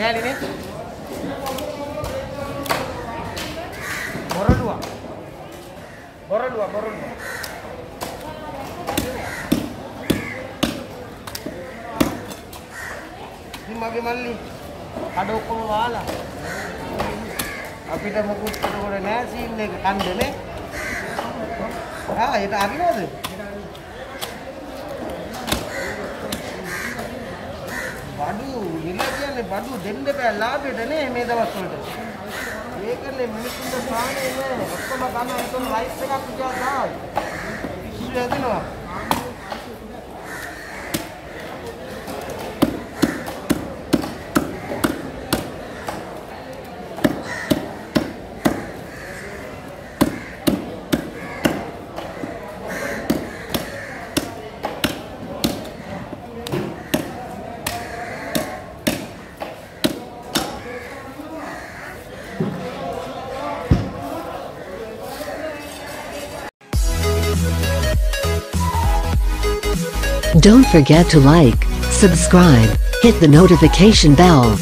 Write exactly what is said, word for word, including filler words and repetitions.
Kali ni, borol dua, borol dua, borol dua. Di magi mali, ada ukul wala. Apa itu mukut orang nasi ni kandil ni? Ah, itu apa ni? Badu dende pe lab it ne me dawas solta ekanne minitunda saane ne okkoma ganna eton rice ekak kiya dai issu edinawa Don't forget to like, subscribe, hit the notification bell.